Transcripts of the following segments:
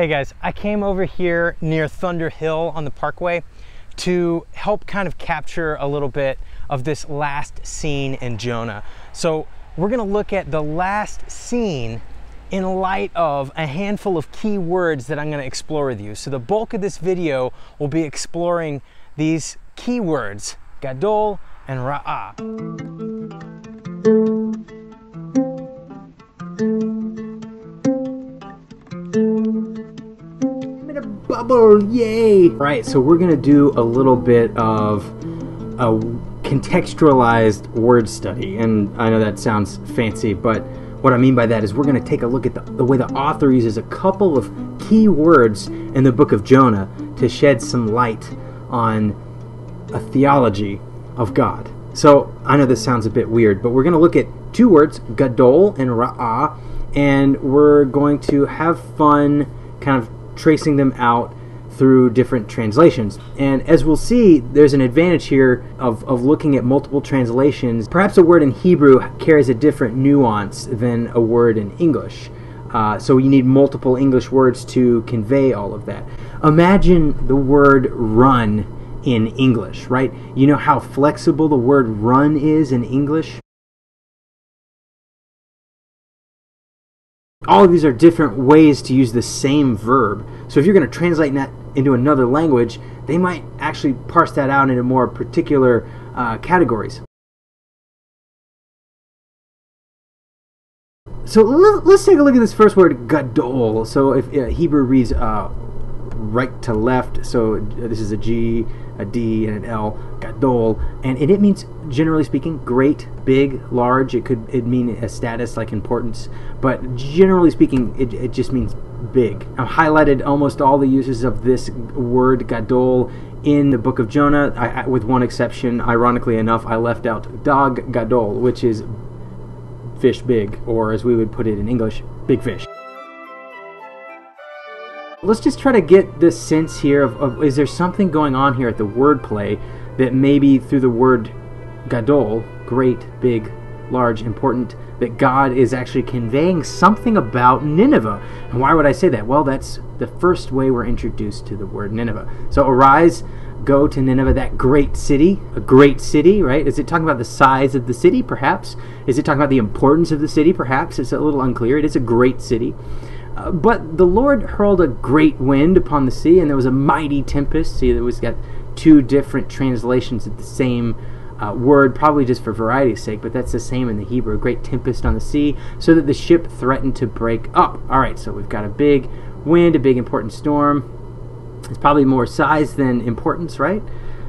Hey guys, I came over here near Thunder Hill on the Parkway to help kind of capture a little bit of this last scene in Jonah. So we're gonna look at the last scene in light of a handful of key words that I'm gonna explore with you. So the bulk of this video will be exploring these key words, gadol and ra'ah. Bubble, yay! Right, so we're gonna do a little bit of a contextualized word study, and I know that sounds fancy, but what I mean by that is we're gonna take a look at the way the author uses a couple of key words in the book of Jonah to shed some light on a theology of God. So I know this sounds a bit weird, but we're gonna look at two words, gadol and ra'ah, and we're going to have fun kind of tracing them out through different translations. And as we'll see, there's an advantage here of looking at multiple translations. Perhaps a word in Hebrew carries a different nuance than a word in English. So you need multiple English words to convey all of that. Imagine the word run in English, right? You know how flexible the word run is in English? All of these are different ways to use the same verb. So if you're going to translate that into another language, they might actually parse that out into more particular categories. So let's take a look at this first word, gadol. So if Hebrew reads right to left, so this is a G, a D, and an L, gadol, and it means, generally speaking, great, big, large. It could mean a status like importance, but generally speaking, it just means big. I've highlighted almost all the uses of this word gadol in the book of Jonah, with one exception. Ironically enough, I left out dog gadol, which is fish big, or as we would put it in English, big fish. Let's just try to get this sense here of is there something going on here at the wordplay that maybe through the word gadol, great, big, large, important, that God is actually conveying something about Nineveh. And why would I say that? Well, that's the first way we're introduced to the word Nineveh. So arise, go to Nineveh, that great city, a great city, right? Is it talking about the size of the city, perhaps? Is it talking about the importance of the city, perhaps? It's a little unclear. It is a great city. But the Lord hurled a great wind upon the sea, and there was a mighty tempest. See, there was got two different translations of the same word, probably just for variety's sake, but that's the same in the Hebrew, a great tempest on the sea, so that the ship threatened to break up. All right, so we've got a big wind, a big important storm. It's probably more size than importance, right?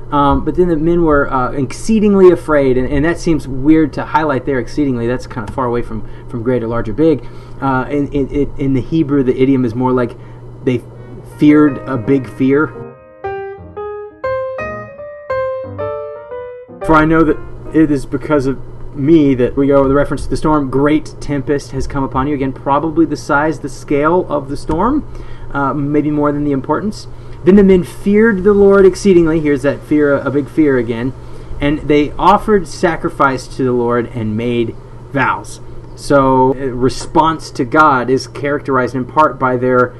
But then the men were exceedingly afraid, and that seems weird to highlight there, exceedingly. That's kind of far away from great or large or big. In the Hebrew, the idiom is more like they feared a big fear. For I know that it is because of me that we go with the reference to the storm. Great tempest has come upon you. Again, probably the size, the scale of the storm, maybe more than the importance. Then the men feared the Lord exceedingly. Here's that fear, a big fear again. And they offered sacrifice to the Lord and made vows. So response to God is characterized in part by the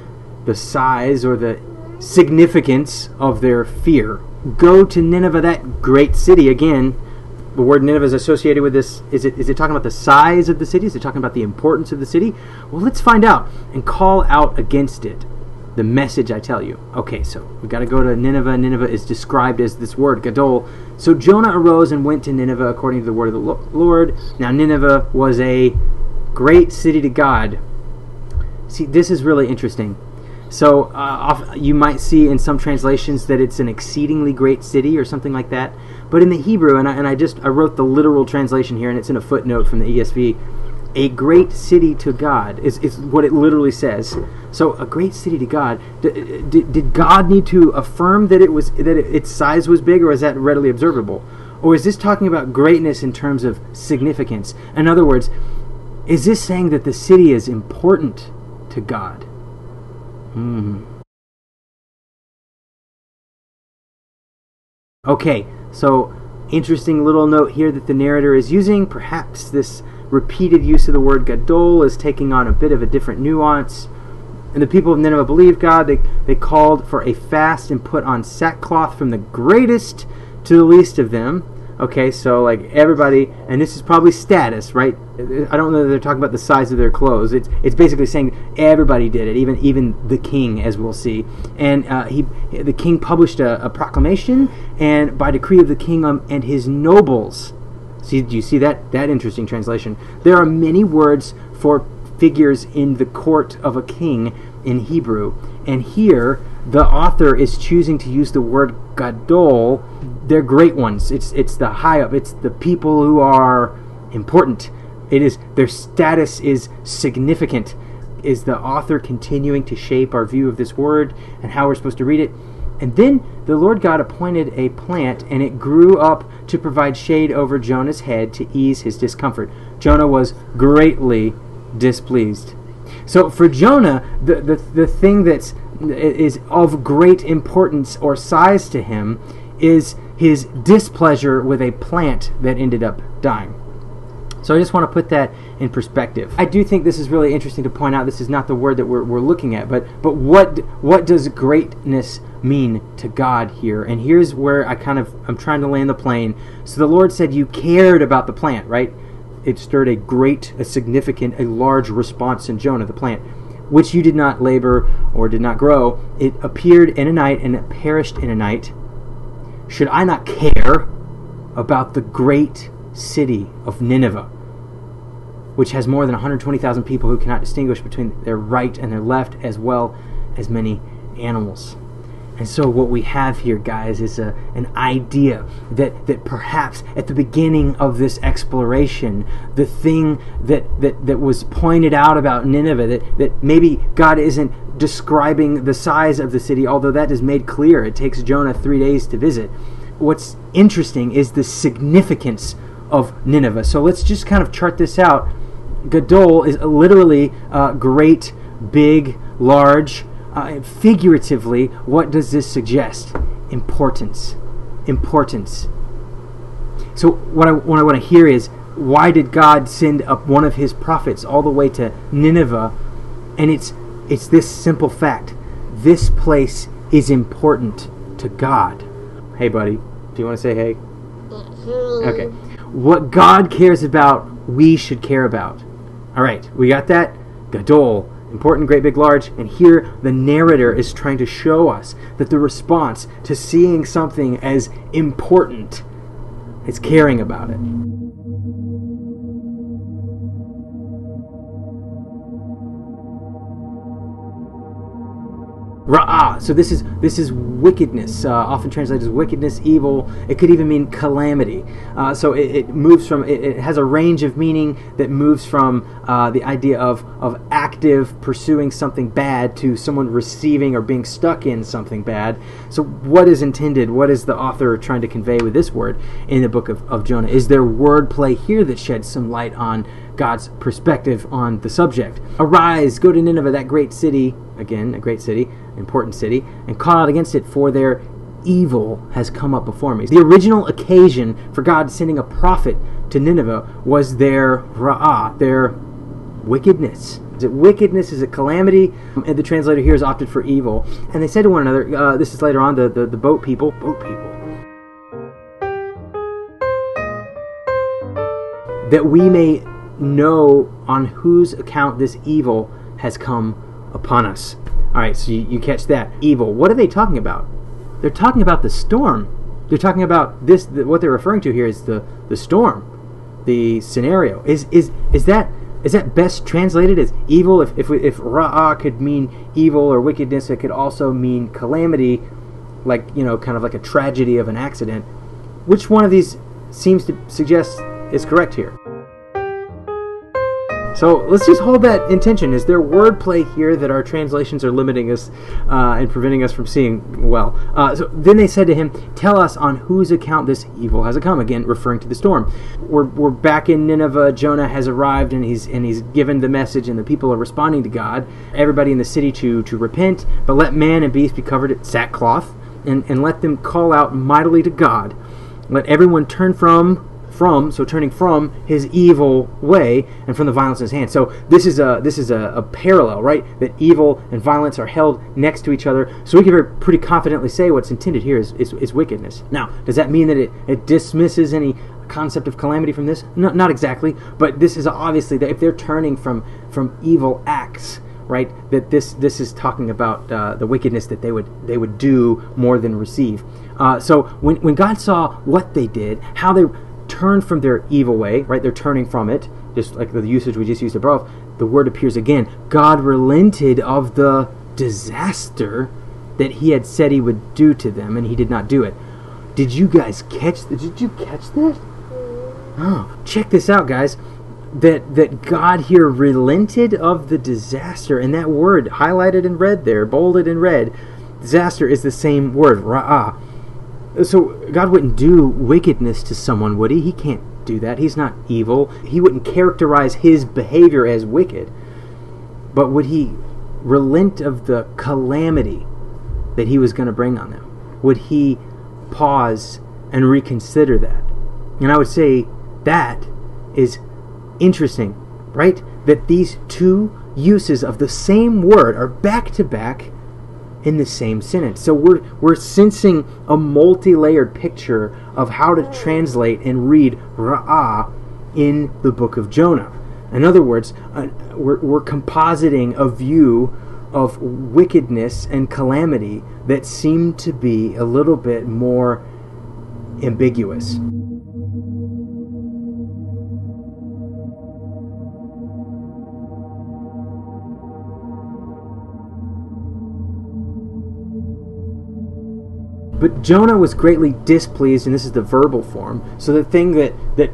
size or the significance of their fear. Go to Nineveh, that great city. Again, the word Nineveh is associated with this. Is it talking about the size of the city? Is it talking about the importance of the city? Well, let's find out and call out against it. The message I tell you. Okay, so we got to go to Nineveh. Nineveh is described as this word, gadol. So Jonah arose and went to Nineveh according to the word of the Lord. Now Nineveh was a great city to God. See, this is really interesting. So you might see in some translations that it's an exceedingly great city or something like that. But in the Hebrew, and I wrote the literal translation here, and it's in a footnote from the ESV. A great city to God is what it literally says. So a great city to God. Did God need to affirm that its size was big, or is that readily observable? Or is this talking about greatness in terms of significance? In other words, is this saying that the city is important to God? Okay, so interesting little note here that the narrator is using. Perhaps this repeated use of the word gadol is taking on a bit of a different nuance. And the people of Nineveh believed God. They called for a fast and put on sackcloth from the greatest to the least of them. Okay, so like everybody, and this is probably status, right? I don't know that they're talking about the size of their clothes. It's basically saying everybody did it, even the king, as we'll see. And the king published a proclamation, and by decree of the king and his nobles. See, do you see that interesting translation? There are many words for figures in the court of a king in Hebrew, and here the author is choosing to use the word gadol. They're great ones. It's the high up. It's the people who are important. It is their status is significant. Is the author continuing to shape our view of this word and how we're supposed to read it? And then the Lord God appointed a plant, and it grew up to provide shade over Jonah's head to ease his discomfort. Jonah was greatly displeased. So for Jonah, the thing that is of great importance or size to him is his displeasure with a plant that ended up dying. So I just want to put that in perspective. I do think this is really interesting to point out. This is not the word that we're looking at, but what does greatness mean to God here? And here's where I'm trying to land the plane. So the Lord said you cared about the plant, right? It stirred a significant, large response in Jonah, the plant, which you did not labor or did not grow. It appeared in a night and it perished in a night. Should I not care about the great city of Nineveh, which has more than 120,000 people who cannot distinguish between their right and their left, as well as many animals? And so what we have here, guys, is an idea that perhaps at the beginning of this exploration, the thing that was pointed out about Nineveh, that maybe God isn't describing the size of the city, although that is made clear. It takes Jonah 3 days to visit. What's interesting is the significance of Nineveh. So let's just kind of chart this out. Gadol is literally great, big, large. Figuratively, what does this suggest? Importance. So what I want to hear is, why did God send up one of his prophets all the way to Nineveh? And it's this simple fact. This place is important to God. Hey, buddy. Do you want to say hey? Okay. What God cares about, we should care about. All right, we got that? Gadol, important, great, big, large. And here the narrator is trying to show us that the response to seeing something as important is caring about it. Ra'ah. So this is wickedness, often translated as wickedness, evil. It could even mean calamity. So it moves from, it has a range of meaning that moves from the idea of active pursuing something bad to someone receiving or being stuck in something bad. So what is intended? What is the author trying to convey with this word in the book of Jonah? Is there wordplay here that sheds some light on God's perspective on the subject? Arise, go to Nineveh, that great city. Again, a great city, important city, and call out against it, for their evil has come up before me. The original occasion for God sending a prophet to Nineveh was their ra'ah, their wickedness. Is it wickedness? Is it calamity? And the translator here has opted for evil. And they said to one another, this is later on, the boat people, that we may know on whose account this evil has come upon us. All right, so you catch that. Evil. What are they talking about? They're talking about the storm. They're talking about this. What they're referring to here is the storm, the scenario. Is that best translated as evil? If ra'ah could mean evil or wickedness, it could also mean calamity, like, you know, kind of like a tragedy of an accident. Which one of these seems to suggest is correct here? So let's just hold that intention. Is there wordplay here that our translations are limiting us and preventing us from seeing well? So then they said to him, tell us on whose account this evil has come. Again, referring to the storm. We're back in Nineveh. Jonah has arrived and he's given the message, and the people are responding to God. Everybody in the city to repent, but let man and beast be covered in sackcloth, and let them call out mightily to God. Let everyone turn from turning from his evil way and from the violence in his hand. So this is a parallel, right? That evil and violence are held next to each other. So we can very pretty confidently say what's intended here is wickedness. Now, does that mean that it dismisses any concept of calamity from this? No, not exactly. But this is obviously that if they're turning from evil acts, right? That this is talking about the wickedness that they would do more than receive. So when God saw what they did, how they turned from their evil way, right? They're turning from it, just like the usage we just used above. The word appears again. God relented of the disaster that He had said He would do to them, and He did not do it. Did you guys catch? Did you catch that? Oh, check this out, guys. That God here relented of the disaster, and that word highlighted in red there, bolded in red, disaster is the same word, ra'ah. So God wouldn't do wickedness to someone, would He? He can't do that. He's not evil. He wouldn't characterize His behavior as wicked. But would He relent of the calamity that He was going to bring on them? Would He pause and reconsider that? And I would say that is interesting, right? That these two uses of the same word are back-to-back in the same sentence. So we're sensing a multi-layered picture of how to translate and read ra'ah in the book of Jonah. In other words, we're compositing a view of wickedness and calamity that seem to be a little bit more ambiguous. But Jonah was greatly displeased, and this is the verbal form. So the thing that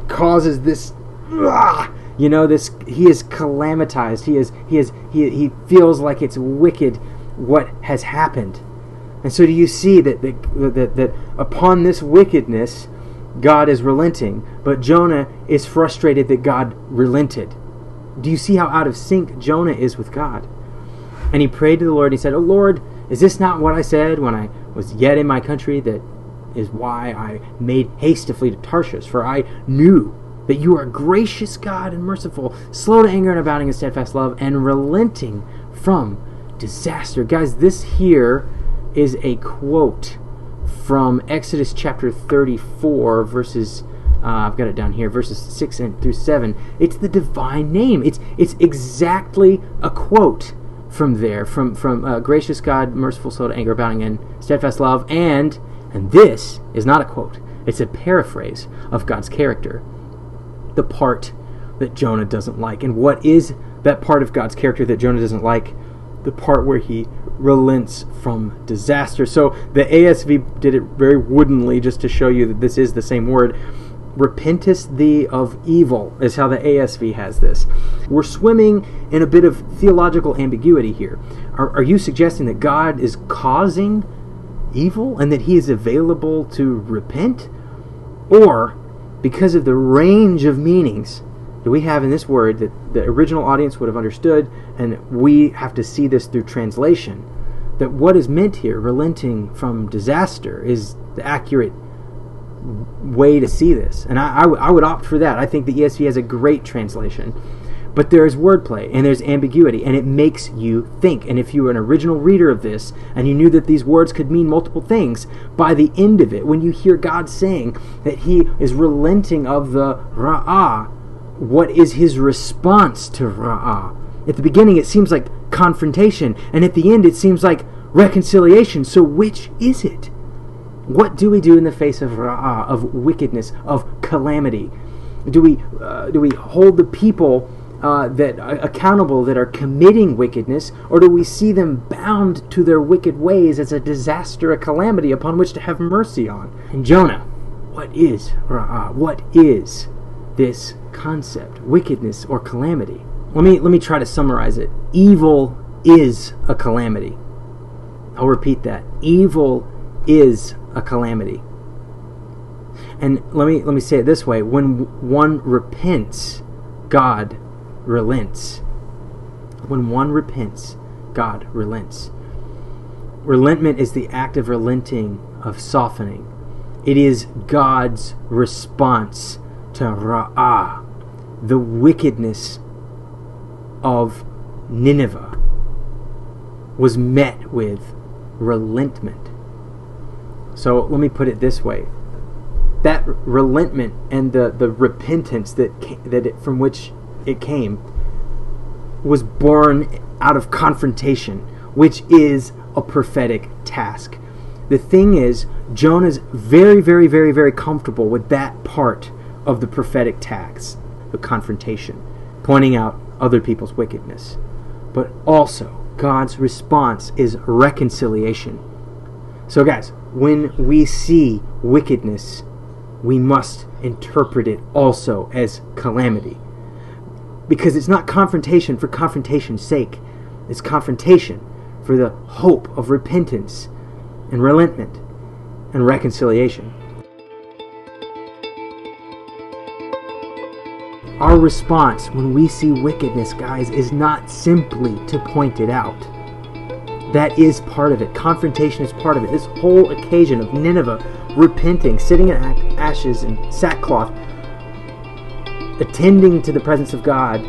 causes this, he is calamitized. He feels like it's wicked what has happened. And so do you see that upon this wickedness, God is relenting, but Jonah is frustrated that God relented. Do you see how out of sync Jonah is with God? And he prayed to the Lord, and he said, "Oh Lord, is this not what I said when I was yet in my country? That is why I made haste to flee to Tarshish, for I knew that you are a gracious God and merciful, slow to anger and abounding in steadfast love, and relenting from disaster." Guys, this here is a quote from Exodus chapter 34, verses I've got it down here, verses 6 through 7. It's the divine name. It's exactly a quote from there, from gracious God, merciful, slow to anger, abounding in steadfast love, and this is not a quote. It's a paraphrase of God's character, the part that Jonah doesn't like. And what is that part of God's character that Jonah doesn't like? The part where he relents from disaster. So the ASV did it very woodenly, just to show you that this is the same word. Repentest thee of evil is how the ASV has this. We're swimming in a bit of theological ambiguity here. Are you suggesting that God is causing evil and that He is available to repent? Or, because of the range of meanings that we have in this word that the original audience would have understood, and we have to see this through translation, that what is meant here, relenting from disaster, is the accurate way to see this. And I would opt for that. I think the ESV has a great translation. But there is wordplay, and there's ambiguity, and it makes you think. And if you were an original reader of this, and you knew that these words could mean multiple things, by the end of it, when you hear God saying that He is relenting of the ra'ah, what is His response to ra'ah? At the beginning, it seems like confrontation, and at the end, it seems like reconciliation. So which is it? What do we do in the face of ra'ah, of wickedness, of calamity? Do we hold the people that accountable that are committing wickedness, or do we see them bound to their wicked ways as a disaster, a calamity upon which to have mercy on? And Jonah, what is ra'ah? What is this concept, wickedness or calamity? Let me try to summarize it. Evil is a calamity. I'll repeat that. Evil is a calamity. And let me say it this way: when one repents, God relents. When one repents, God relents. Relentment is the act of relenting, of softening. It is God's response to ra'ah, the wickedness of Nineveh was met with relentment. So let me put it this way. That relentment and the repentance from which it came was born out of confrontation, which is a prophetic task. The thing is, Jonah's very, very, very, very comfortable with that part of the prophetic task, the confrontation, pointing out other people's wickedness. But also, God's response is reconciliation. So guys, when we see wickedness, we must interpret it also as calamity. Because it's not confrontation for confrontation's sake. It's confrontation for the hope of repentance and relentment and reconciliation. Our response when we see wickedness, guys, is not simply to point it out. That is part of it. Confrontation is part of it. This whole occasion of Nineveh repenting, sitting in ashes and sackcloth, attending to the presence of God,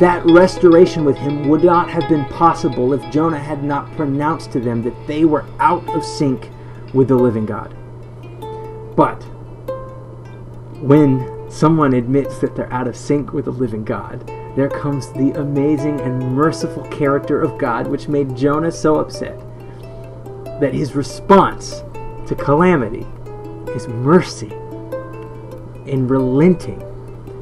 that restoration with him would not have been possible if Jonah had not pronounced to them that they were out of sync with the living God. But when someone admits that they're out of sync with the living God, there comes the amazing and merciful character of God, which made Jonah so upset that his response to calamity is mercy and relenting.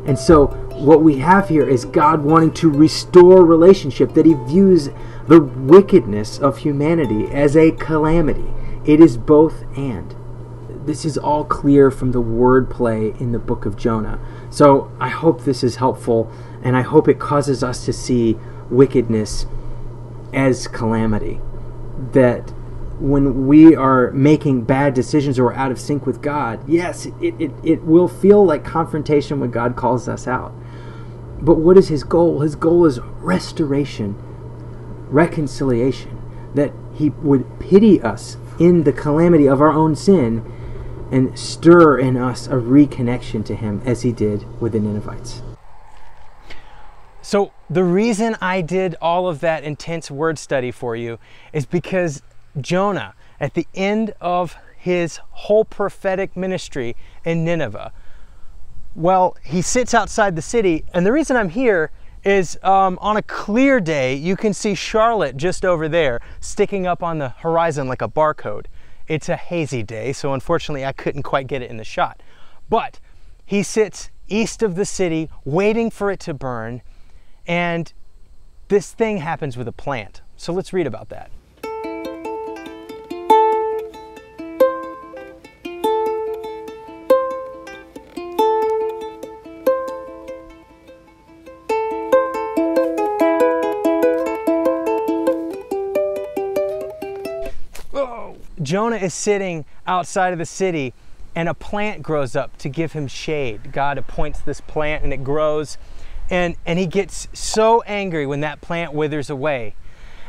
And so what we have here is God wanting to restore relationship, that he views the wickedness of humanity as a calamity. It is both and. This is all clear from the wordplay in the book of Jonah. So I hope this is helpful, and I hope it causes us to see wickedness as calamity. That when we are making bad decisions or we're out of sync with God, yes, it will feel like confrontation when God calls us out. But what is his goal? His goal is restoration, reconciliation, that he would pity us in the calamity of our own sin and stir in us a reconnection to him as he did with the Ninevites. So the reason I did all of that intense word study for you is because Jonah, at the end of his whole prophetic ministry in Nineveh, well, he sits outside the city, and the reason I'm here is on a clear day, you can see Charlotte just over there sticking up on the horizon like a barcode. It's a hazy day, so unfortunately I couldn't quite get it in the shot. But he sits east of the city waiting for it to burn, and this thing happens with a plant. So let's read about that. Jonah is sitting outside of the city, and a plant grows up to give him shade. God appoints this plant, and it grows, and he gets so angry when that plant withers away.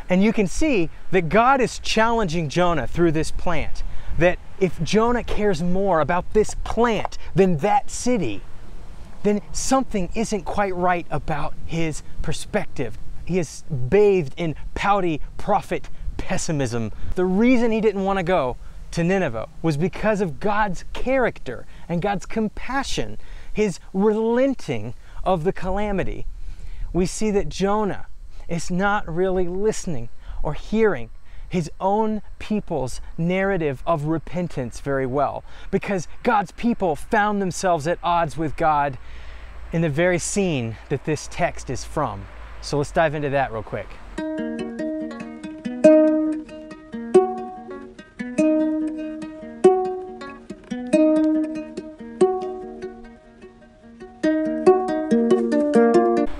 And you can see that God is challenging Jonah through this plant, that if Jonah cares more about this plant than that city, then something isn't quite right about his perspective. He is bathed in pouty prophet pessimism. The reason he didn't want to go to Nineveh was because of God's character and God's compassion, his relenting of the calamity. We see that Jonah is not really listening or hearing his own people's narrative of repentance very well, because God's people found themselves at odds with God in the very scene that this text is from. So let's dive into that real quick.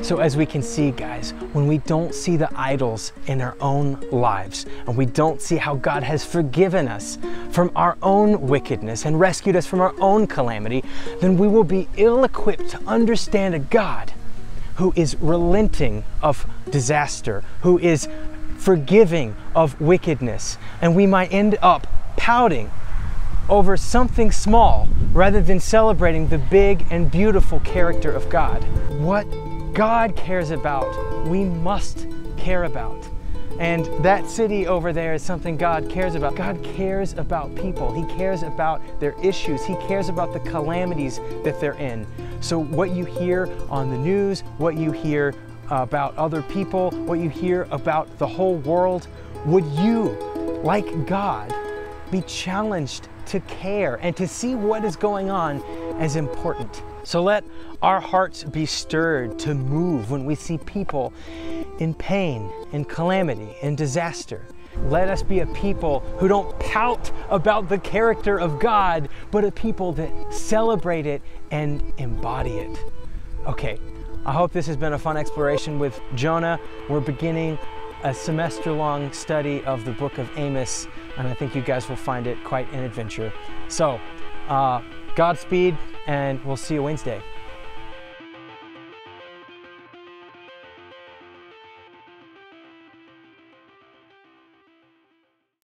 So as we can see, guys, when we don't see the idols in our own lives, and we don't see how God has forgiven us from our own wickedness and rescued us from our own calamity, then we will be ill-equipped to understand a God who is relenting of disaster, who is forgiving of wickedness, and we might end up pouting over something small rather than celebrating the big and beautiful character of God. What God cares about, we must care about. And that city over there is something God cares about. God cares about people. He cares about their issues. He cares about the calamities that they're in. So what you hear on the news, what you hear about other people, what you hear about the whole world, would you, like God, be challenged to care and to see what is going on as important? So let our hearts be stirred to move when we see people in pain, in calamity, in disaster. Let us be a people who don't pout about the character of God, but a people that celebrate it and embody it. Okay, I hope this has been a fun exploration with Jonah. We're beginning a semester-long study of the book of Amos, and I think you guys will find it quite an adventure. So, Godspeed, and we'll see you Wednesday.